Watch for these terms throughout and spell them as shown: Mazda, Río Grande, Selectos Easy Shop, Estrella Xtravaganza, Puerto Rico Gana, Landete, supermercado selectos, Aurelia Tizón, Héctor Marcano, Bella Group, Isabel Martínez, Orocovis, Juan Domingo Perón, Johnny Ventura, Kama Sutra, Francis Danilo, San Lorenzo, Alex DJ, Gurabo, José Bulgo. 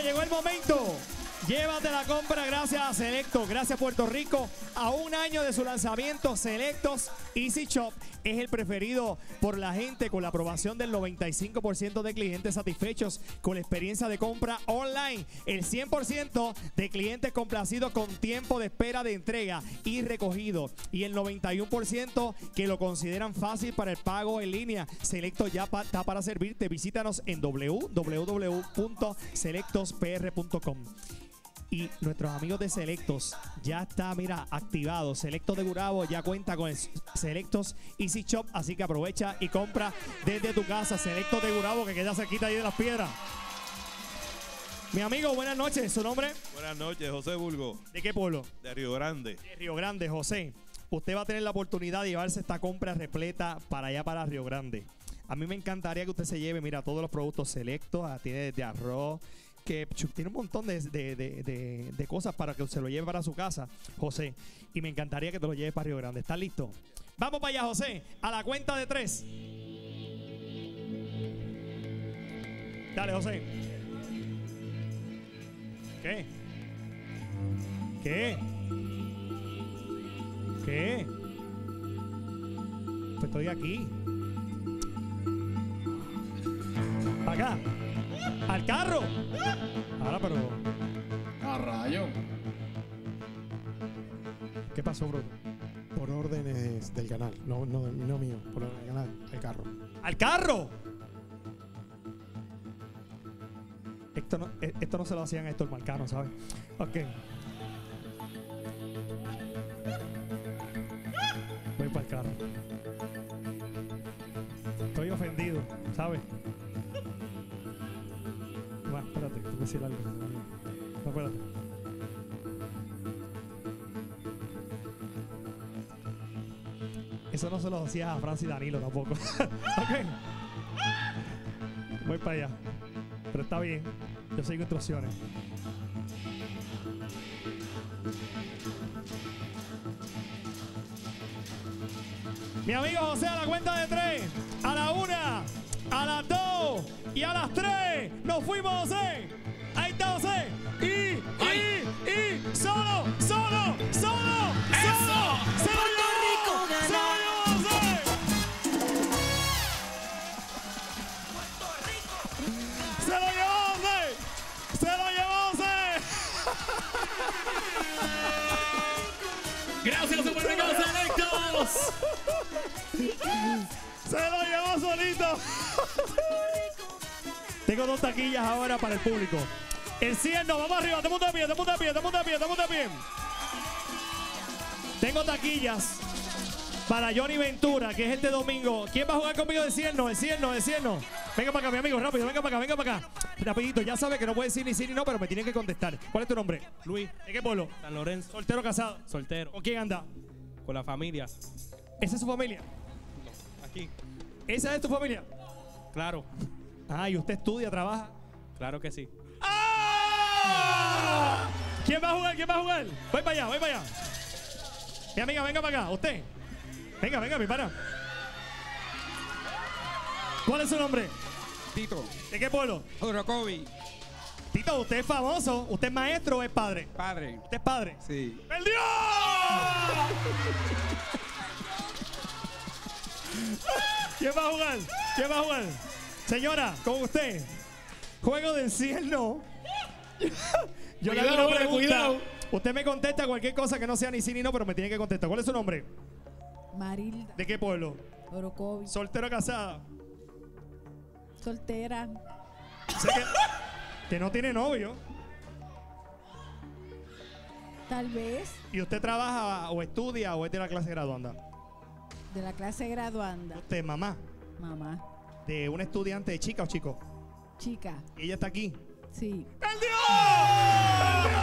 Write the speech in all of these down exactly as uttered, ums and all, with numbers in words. Familia, llegó el momento. Llévate la compra gracias a Selectos, gracias Puerto Rico. A un año de su lanzamiento, Selectos Easy Shop es el preferido por la gente con la aprobación del noventa y cinco por ciento de clientes satisfechos con la experiencia de compra online, el cien por ciento de clientes complacidos con tiempo de espera de entrega y recogido y el noventa y uno por ciento que lo consideran fácil para el pago en línea. Selectos ya pa- está para servirte. Visítanos en w w w punto selectos p r punto com. Y nuestros amigos de Selectos ya está, mira, activado. Selectos de Gurabo ya cuenta con el Selectos Easy Shop, así que aprovecha y compra desde tu casa. Selectos de Gurabo, que queda cerquita ahí de las piedras. Mi amigo, buenas noches. ¿Su nombre? Buenas noches, José Bulgo. ¿De qué pueblo? De Río Grande. De Río Grande, José. Usted va a tener la oportunidad de llevarse esta compra repleta para allá, para Río Grande. A mí me encantaría que usted se lleve, mira, todos los productos Selectos. Tiene desde arroz, que tiene un montón de, de, de, de, de cosas para que se lo lleve para su casa, José. Y me encantaría que te lo lleves para Río Grande. ¿Estás listo? Vamos para allá, José. A la cuenta de tres. Dale, José. ¿Qué? ¿Qué? ¿Qué? Pues estoy aquí. Acá. ¡Al carro! Ahora, pero... ¡A rayo! ¿Qué pasó, bro? Por órdenes del canal. No, no, no mío. Por órdenes del canal. Al carro. ¡Al carro! Esto no, esto no se lo hacían a Héctor Marcano, ¿sabes? Ok. Voy para el carro. Estoy ofendido, ¿sabes? Bueno, espérate, tengo que decir algo. No, espérate. Eso no se lo hacía a Francis Danilo tampoco. Ok. Voy para allá. Pero está bien. Yo sigo instrucciones. Mi amigo José, a la cuenta de tres. A la una. A las dos y a las tres nos fuimos, José. Ahí está José. Y, y, y, solo, solo, solo, solo. Eso. ¡Se lo llevó! ¡Se lo llevó, José! ¡Puerto Rico! ¡Se lo llevó, José! ¡Se lo llevó, José! ¡Gracias, Puerto Rico, Selectos! ¡Se lo llevó solito! Tengo dos taquillas ahora para el público. El cielo, vamos arriba, te pongo de pie, te pongo de pie, te pongo de pie, te pongo de pie. Tengo taquillas para Johnny Ventura, que es este domingo. ¿Quién va a jugar conmigo de cielo? El cielo, el cielo. Venga para acá, mi amigo, rápido, venga para acá, venga para acá. Rapidito, ya sabe que no puede decir ni sí ni no, pero me tienen que contestar. ¿Cuál es tu nombre? Luis. ¿De qué pueblo? San Lorenzo. ¿Soltero, casado? Soltero. ¿Con quién anda? Con la familia. ¿Esa es su familia? Aquí. ¿Esa es tu familia? Claro. Ah, ¿y usted estudia, trabaja? Claro que sí. ¡Ah! ¿Quién va a jugar? ¿Quién va a jugar? Voy para allá, voy para allá. Mi amiga, venga para acá. Usted. Venga, venga, mi pana. ¿Cuál es su nombre? Tito. ¿De qué pueblo? Orocovis. Tito, usted es famoso. ¿Usted es maestro o es padre? Padre. ¿Usted es padre? Sí. ¡Perdió! ¿Quién va a jugar? ¿Quién va a jugar? Señora, con usted. Juego del cielo. Yo le hago una pregunta. Usted me contesta cualquier cosa que no sea ni sí ni no, pero me tiene que contestar. ¿Cuál es su nombre? Marilda. ¿De qué pueblo? Orocovis. ¿Soltero o casada? Soltera. O sea que, que no tiene novio. Tal vez. ¿Y usted trabaja o estudia o es de la clase graduanda? De la clase graduanda. ¿Usted, mamá? Mamá. ¿De una estudiante de chica o chico? Chica. ¿Y ella está aquí? Sí. ¡Perdió! ¡Perdió!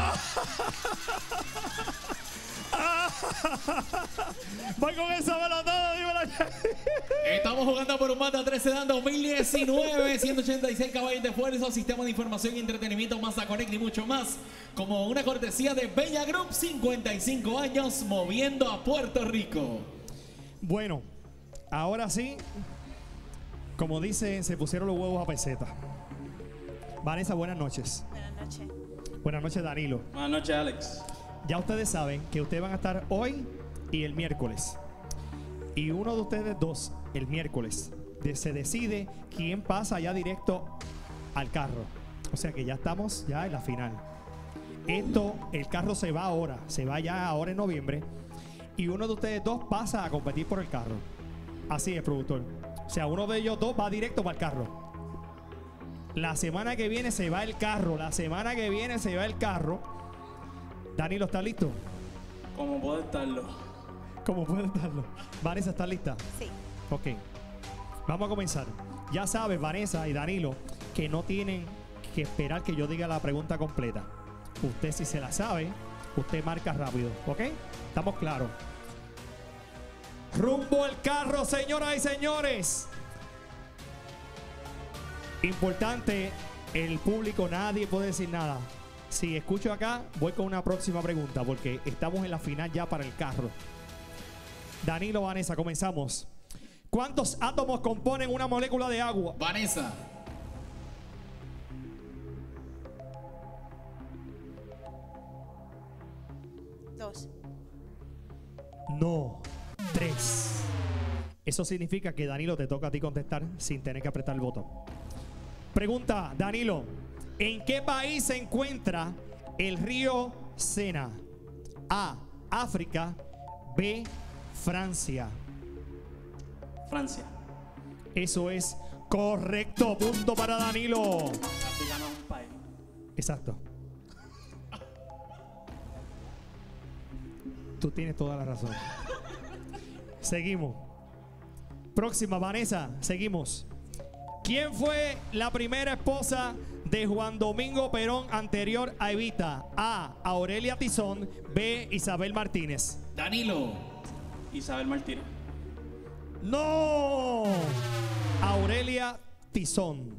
Voy con esa balotada, dímela. Estamos jugando por un Mazda tres Sedan dos mil diecinueve, ciento ochenta y seis caballos de fuerza, sistema de información y entretenimiento, Mazda Connect y mucho más. Como una cortesía de Bella Group, cincuenta y cinco años moviendo a Puerto Rico. Bueno, ahora sí, como dicen, se pusieron los huevos a peseta. Vanessa, buenas noches. Buenas noches. noches. Buenas noches, Danilo. Buenas noches, Alex. Ya ustedes saben que ustedes van a estar hoy y el miércoles. Y uno de ustedes dos, el miércoles, de, se decide quién pasa ya directo al carro. O sea que ya estamos ya en la final. Esto, el carro se va ahora, se va ya ahora en noviembre. Y uno de ustedes dos pasa a competir por el carro. Así es, productor. O sea, uno de ellos dos va directo para el carro. La semana que viene se va el carro. La semana que viene se va el carro. Danilo, ¿estás listo? Como puede estarlo. Como puede estarlo. Vanessa, ¿estás lista? Sí. Ok. Vamos a comenzar. Ya sabes, Vanessa y Danilo, que no tienen que esperar que yo diga la pregunta completa. Usted, si se la sabe, usted marca rápido. ¿Ok? Estamos claros. Rumbo al carro, señoras y señores. Importante, el público, nadie puede decir nada. Si escucho acá, voy con una próxima pregunta, porque estamos en la final ya para el carro. Danilo, Vanessa, comenzamos. ¿Cuántos átomos componen una molécula de agua? Vanessa. Dos. No. Tres. Eso significa que, Danilo, te toca a ti contestar sin tener que apretar el botón. Pregunta, Danilo. ¿En qué país se encuentra el río Sena? A, África. B, Francia. Francia. Eso es correcto. Punto para Danilo. África no es un país. Exacto. Tú tienes toda la razón. Seguimos. Próxima, Vanessa. Seguimos. ¿Quién fue la primera esposa de Juan Domingo Perón anterior a Evita? A, Aurelia Tizón. B, Isabel Martínez. Danilo. Isabel Martínez. ¡No! Aurelia Tizón.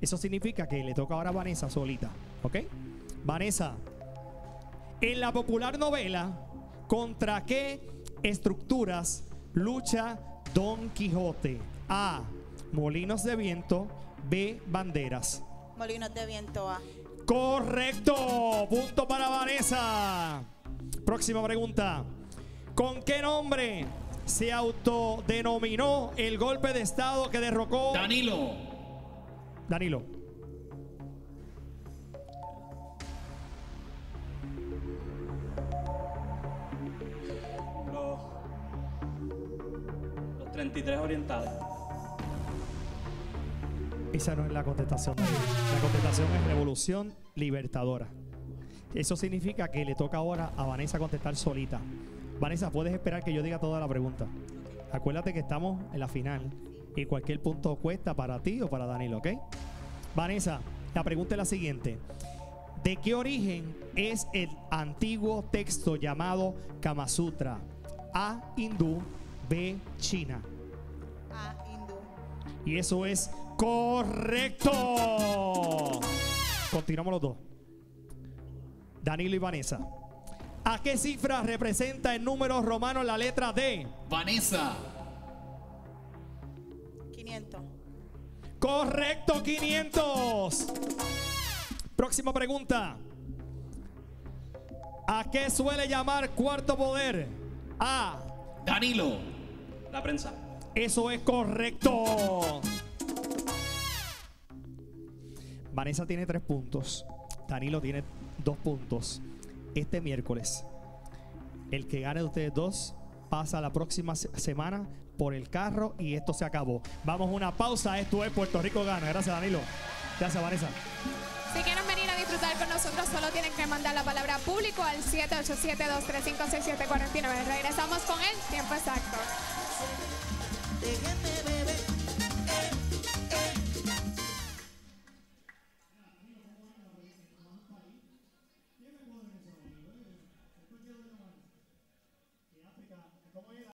Eso significa que le toca ahora a Vanessa solita. ¿Ok? Vanessa. En la popular novela, ¿contra qué estructuras lucha Don Quijote? A, molinos de viento. B, banderas. Molinos de viento. A. Correcto. Punto para Vanessa. Próxima pregunta. ¿Con qué nombre se autodenominó el golpe de estado que derrocó? Danilo. Danilo. treinta y tres orientales. Esa no es la contestación. La contestación es Revolución Libertadora. Eso significa que le toca ahora a Vanessa contestar solita. Vanessa, puedes esperar que yo diga toda la pregunta. Acuérdate que estamos en la final y cualquier punto cuesta para ti o para Danilo, ¿ok? Vanessa, la pregunta es la siguiente. ¿De qué origen es el antiguo texto llamado Kama Sutra? A, hindú. B, China. Ah, hindú. Y eso es correcto. Continuamos los dos. Danilo y Vanessa. ¿A qué cifra representa en números romanos la letra D? Vanessa. quinientos. Correcto, quinientos. Próxima pregunta. ¿A qué suele llamar cuarto poder? A, Danilo. La prensa. Eso es correcto. Vanessa tiene tres puntos. Danilo tiene dos puntos. Este miércoles, el que gane de ustedes dos pasa la próxima semana por el carro y esto se acabó. Vamos a una pausa. Esto es Puerto Rico Gana. Gracias, Danilo. Gracias, Vanessa. Si quieren venir a disfrutar con nosotros, solo tienen que mandar la palabra público al siete ocho siete, dos tres cinco, seis siete cuatro nueve. Regresamos con el tiempo exacto. Déjenme